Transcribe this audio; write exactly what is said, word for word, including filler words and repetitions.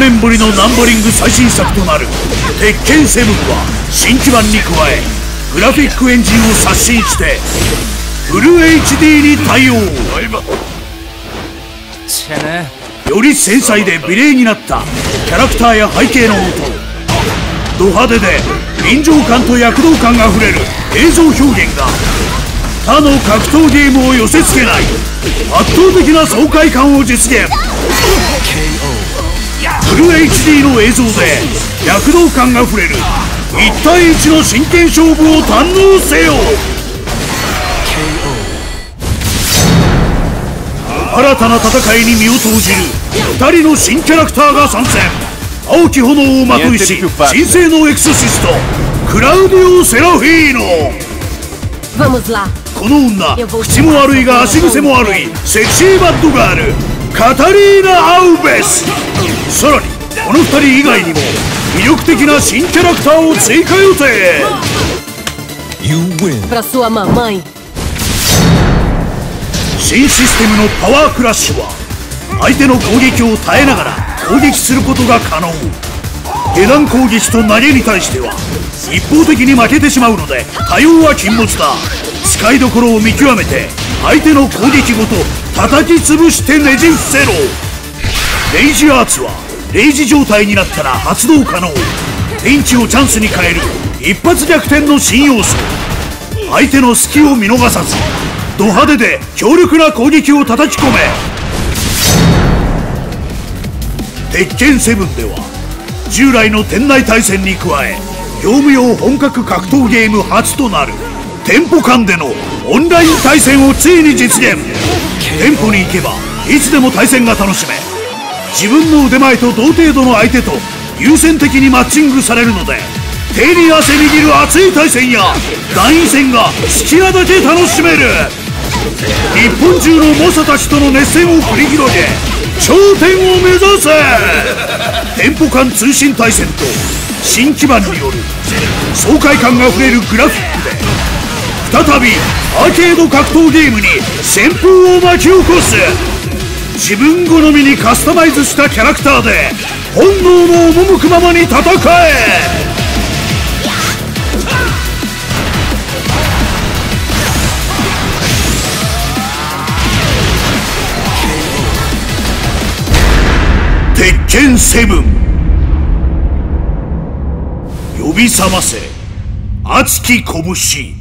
ななねんぶりのナンバリング最新作となる「鉄拳セブン」は新規版に加えグラフィックエンジンを刷新してフル エイチディー に対応。より繊細で美麗になったキャラクターや背景の音、ド派手で臨場感と躍動感あふれる映像表現が他の格闘ゲームを寄せ付けない圧倒的な爽快感を実現。フル エイチディー の映像で躍動感あふれるいち対いちの真剣勝負を堪能せよ。新たな戦いに身を投じるふたりの新キャラクターが参戦。青き炎をまといし神聖のエクソシスト、クラウディオ・セラフィーノ。この女、口も悪いが足癖も悪いセクシーバッドガール、カタリーナ・アウベス。さらにこのふたり以外にも魅力的な新キャラクターを追加予定。新システムのパワークラッシュは相手の攻撃を耐えながら攻撃することが可能。下段攻撃と投げに対しては一方的に負けてしまうので対応は禁物だ。使いどころを見極めて相手の攻撃ごと叩き潰してねじ伏せろ。レイジアーツはレイジ状態になったら発動可能。ピンチをチャンスに変える一発逆転の新要素。相手の隙を見逃さずド派手で強力な攻撃を叩き込め。鉄拳セブンでは従来の店内対戦に加え業務用本格格闘ゲーム初となる店舗間でのオンライン対戦をついに実現。店舗に行けばいつでも対戦が楽しめ、自分の腕前と同程度の相手と優先的にマッチングされるので手に汗握る熱い対戦や団員戦が好きなだけ楽しめる。日本中の猛者たちとの熱戦を繰り広げ頂点を目指せ。店舗間通信対戦と新基盤による爽快感があふれるグラフィックで再びアーケード格闘ゲームに旋風を巻き起こす。自分好みにカスタマイズしたキャラクターで本能の赴くままに戦え。鉄拳セブン、呼び覚ませ熱き拳。